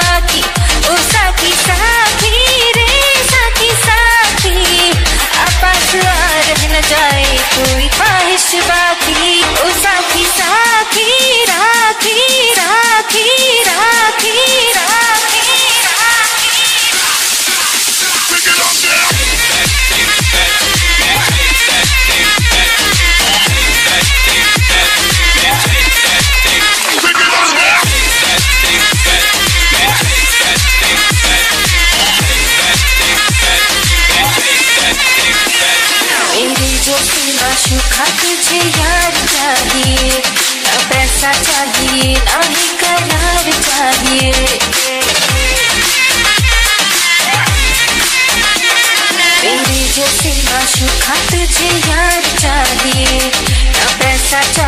Such a